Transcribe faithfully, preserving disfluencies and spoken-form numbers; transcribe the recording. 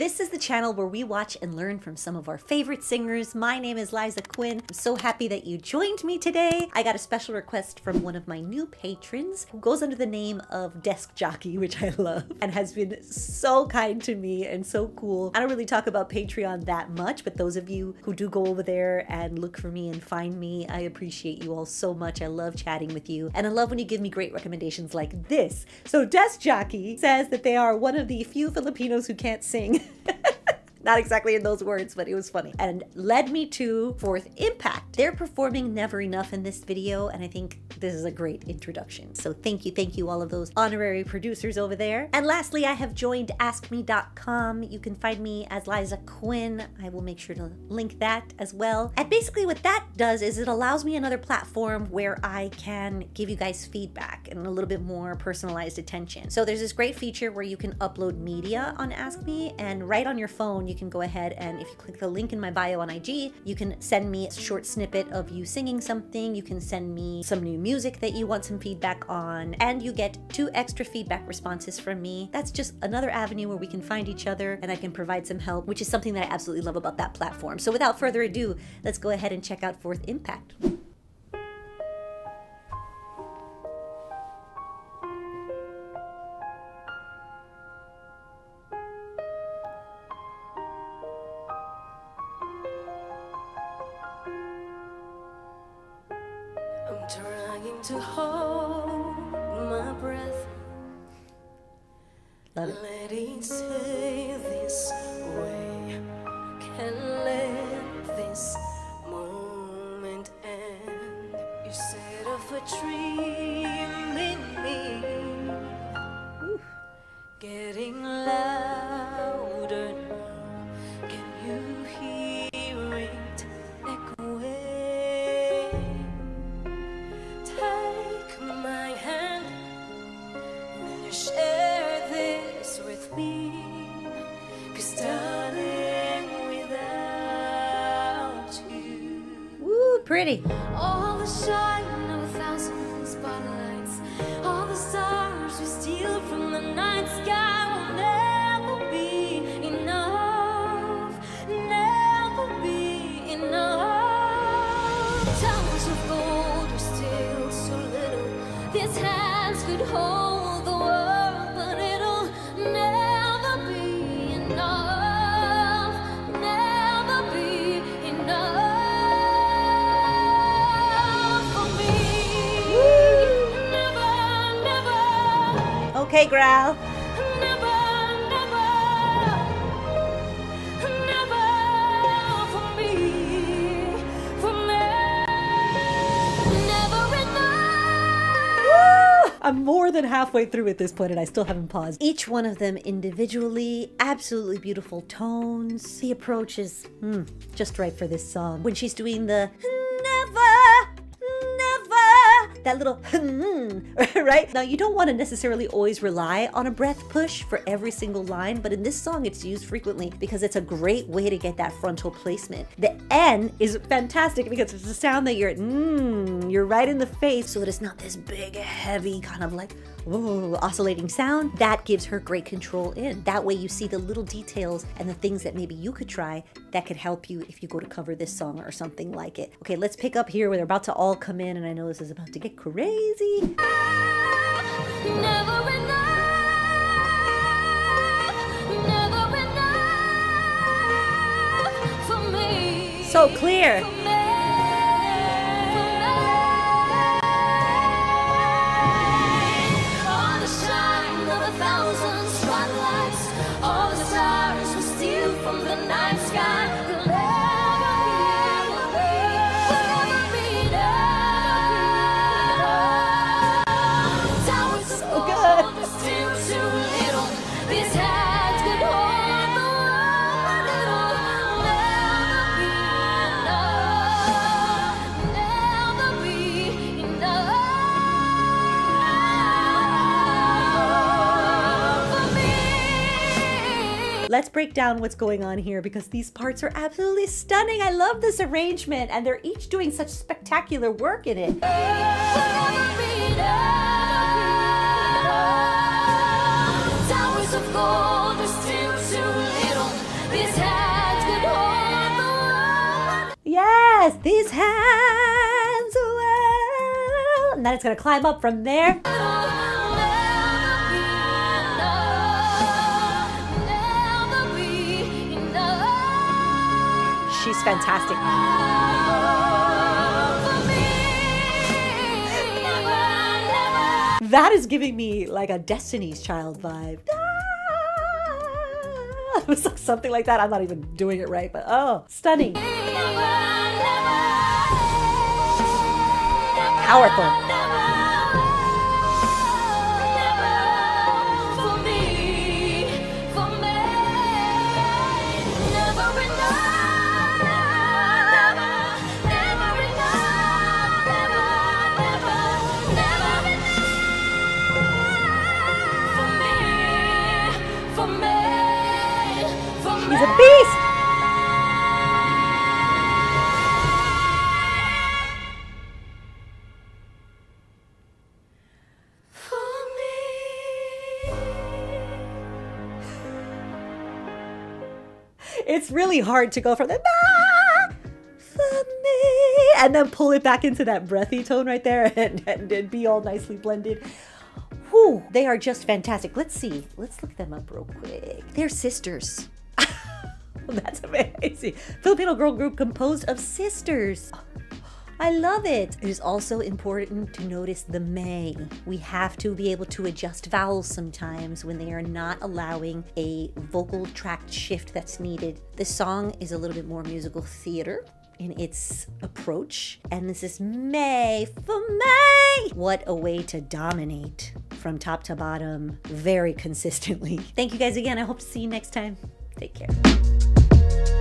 This is the channel where we watch and learn from some of our favorite singers. My name is Liza Quinn. I'm so happy that you joined me today. I got a special request from one of my new patrons who goes under the name of Desk Jockey, which I love, and has been so kind to me and so cool. I don't really talk about Patreon that much, but those of you who do go over there and look for me and find me, I appreciate you all so much. I love chatting with you, and I love when you give me great recommendations like this. So Desk Jockey says that they are one of the few Filipinos who can't sing. Not exactly in those words, but it was funny. And led me to fourth Impact. They're performing Never Enough in this video, and I think this is a great introduction. So thank you, thank you all of those honorary producers over there. And lastly, I have joined ask me dot com. You can find me as Liza Quinn. I will make sure to link that as well. And basically what that does is it allows me another platform where I can give you guys feedback and a little bit more personalized attention. So there's this great feature where you can upload media on Ask Me, and right on your phone, you can go ahead and if you click the link in my bio on I G, you can send me a short snippet of you singing something. You can send me some new music that you want some feedback on, and you get two extra feedback responses from me. That's just another avenue where we can find each other and I can provide some help, which is something that I absolutely love about that platform. So without further ado, let's go ahead and check out fourth Impact. Trying to hold my breath. Love it. Let it stay this way. Can't let this moment end. You set off a dream in me. Ooh. Getting louder now. Can you hear it echoing? Share this with me, 'cause darling, without you. Woo, pretty. All the shine of a thousand spotlights, all the stars we steal from the night sky will never be enough, never be enough. Towers of gold are still so little, these hands could hold. Okay, growl. Never, never, never for me, for me. Never enough. Woo! I'm more than halfway through at this point and I still haven't paused. Each one of them individually, absolutely beautiful tones. The approach is mm, just right for this song. When she's doing the never, that little hmm, right? Now, you don't want to necessarily always rely on a breath push for every single line, but in this song, it's used frequently because it's a great way to get that frontal placement. The N is fantastic because it's a sound that you're, mm, you're right in the face, so that it's not this big, heavy, kind of like, ooh, oscillating sound. That gives her great control in. That way you see the little details and the things that maybe you could try that could help you if you go to cover this song or something like it. Okay, let's pick up here where they're about to all come in, and I know this is about to get crazy. Never enough, never enough for me. So clear. Let's break down what's going on here because these parts are absolutely stunning. I love this arrangement and they're each doing such spectacular work in it. Towers of gold are still too little. These hands could hold the world. Yes, these hands will. And then it's going to climb up from there. She's fantastic. That is giving me like a Destiny's Child vibe. It was like something like that. I'm not even doing it right, but oh, stunning. Powerful. He's a beast! For me. It's really hard to go from the ah, for me, and then pull it back into that breathy tone right there and, and, and be all nicely blended. Whew, they are just fantastic. Let's see. Let's look them up real quick. They're sisters. That's amazing. Filipino girl group composed of sisters. Oh, I love it. It is also important to notice the may. We have to be able to adjust vowels sometimes when they are not allowing a vocal tract shift that's needed. This song is a little bit more musical theater in its approach. And this is may for may. What a way to dominate from top to bottom very consistently. Thank you guys again. I hope to see you next time. Take care.